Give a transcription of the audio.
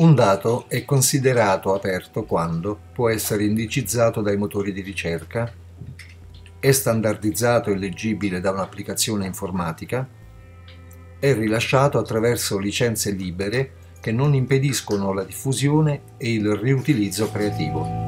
Un dato è considerato aperto quando può essere indicizzato dai motori di ricerca, è standardizzato e leggibile da un'applicazione informatica, è rilasciato attraverso licenze libere che non impediscono la diffusione e il riutilizzo creativo.